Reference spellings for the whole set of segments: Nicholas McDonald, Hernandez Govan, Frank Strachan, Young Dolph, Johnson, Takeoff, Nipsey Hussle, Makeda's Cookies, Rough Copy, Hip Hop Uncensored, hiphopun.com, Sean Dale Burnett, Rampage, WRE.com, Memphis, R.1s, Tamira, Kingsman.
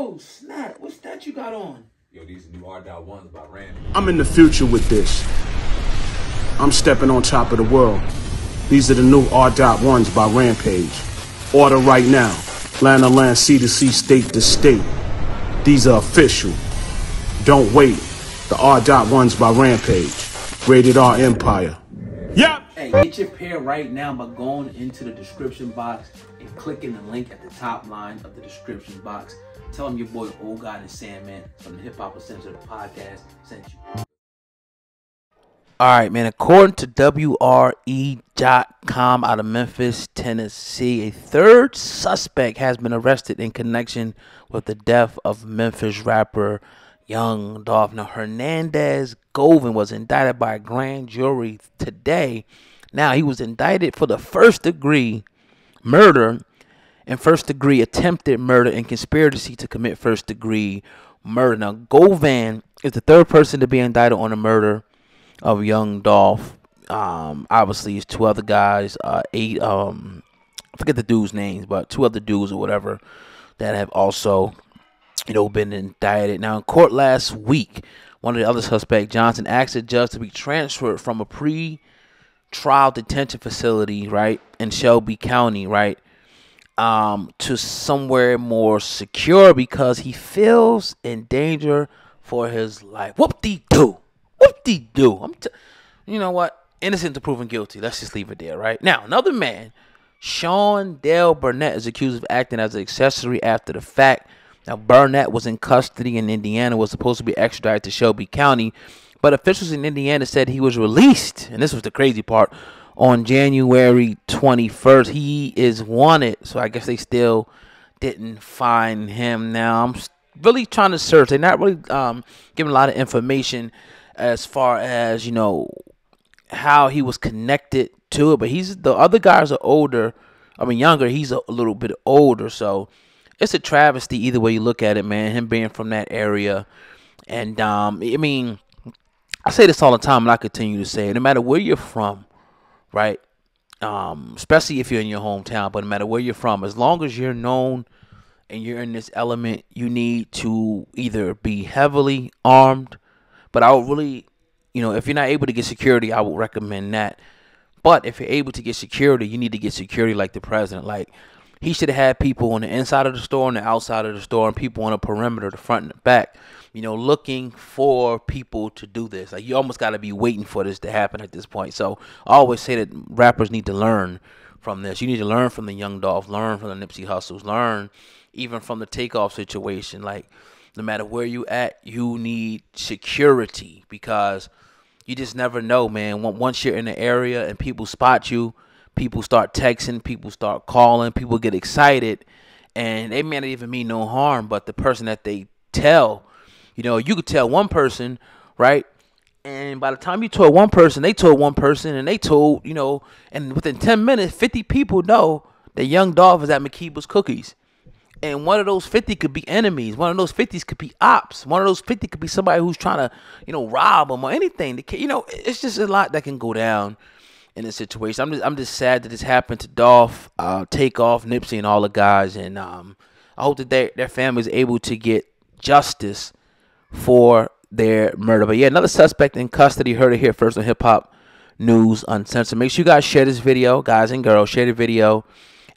Oh, snap. What's that you got on? Yo, these new R.1s by Rampage. I'm in the future with this. I'm stepping on top of the world. These are the new R.1s by Rampage. Order right now. Land to land, sea to sea, state to state. These are official. Don't wait. The R.1s by Rampage. Rated R Empire. Yep. Hey, get your pair right now by going into the description box and clicking the link at the top line of the description box. Tell them your boy Old God and Sandman from the Hip Hop Uncensored podcast sent you. All right, man. According to WRE.com out of Memphis, Tennessee, a third suspect has been arrested in connection with the death of Memphis rapper Young Dolph. Now, Hernandez Govan was indicted by a grand jury today. Now, he was indicted for the first-degree murder and first-degree attempted murder and conspiracy to commit first-degree murder. Now, Govan is the third person to be indicted on the murder of Young Dolph. Obviously, it's two other guys, I forget the dudes' names, but two other dudes or whatever that have also, you know, been indicted. Now, in court last week, one of the other suspects, Johnson, asked the judge to be transferred from a pre-trial detention facility, right, in Shelby County, right, to somewhere more secure because he feels in danger for his life. Whoop-dee-doo. Whoop-dee-doo. You know what? Innocent to proven guilty. Let's just leave it there, right? Now, another man, Sean Dale Burnett, is accused of acting as an accessory after the fact. Now, Burnett was in custody in Indiana, was supposed to be extradited to Shelby County, but officials in Indiana said he was released, and this was the crazy part, on January 21st. He is wanted, so I guess they still didn't find him. Now, I'm really trying to search. They're not really giving a lot of information as far as, you know, how he was connected to it, but the other guys are older. I mean, younger. He's a little bit older, so it's a travesty either way you look at it, man, him being from that area. And, I mean, I say this all the time, and I continue to say it. No matter where you're from, right, especially if you're in your hometown, but no matter where you're from, as long as you're known and you're in this element, you need to either be heavily armed, but I would really, you know, if you're not able to get security, I would recommend that. But if you're able to get security, you need to get security like the president, like, he should have had people on the inside of the store and the outside of the store and people on the perimeter, the front and the back, you know, looking for people to do this. Like, you almost got to be waiting for this to happen at this point. So I always say that rappers need to learn from this. You need to learn from the Young Dolph, learn from the Nipsey Hussles, learn even from the Takeoff situation. Like, no matter where you at, you need security because you just never know, man. Once you're in the area and people spot you, people start texting, people start calling, people get excited, and they may not even mean no harm, but the person that they tell, you know, you could tell one person, right, and by the time you told one person, they told one person, and they told, you know, and within 10 minutes, 50 people know that Young Dolph is at Makeda's Cookies, and one of those 50 could be enemies, one of those 50s could be ops, one of those 50 could be somebody who's trying to, you know, rob them or anything. You know, it's just a lot that can go down in this situation. I'm just sad that this happened to Dolph, Takeoff, Nipsey, and all the guys. And I hope that their family is able to get justice for their murder. But yeah, another suspect in custody. Heard it here first on Hip Hop News Uncensored. Make sure you guys share this video, guys and girls. Share the video,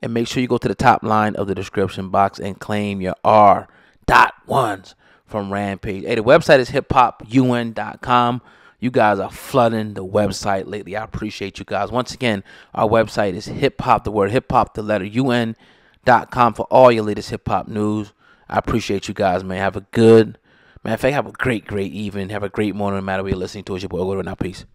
and make sure you go to the top line of the description box and claim your R.1s from Rampage. Hey, the website is hiphopun.com. You guys are flooding the website lately. I appreciate you guys. Once again, our website is hip-hop, the word hip-hop, the letter un.com for all your latest hip-hop news. I appreciate you guys, man. Have a good, matter of fact, have a great evening. Have a great morning, no matter where you're listening to us. Your boy, Ogo, and now, peace.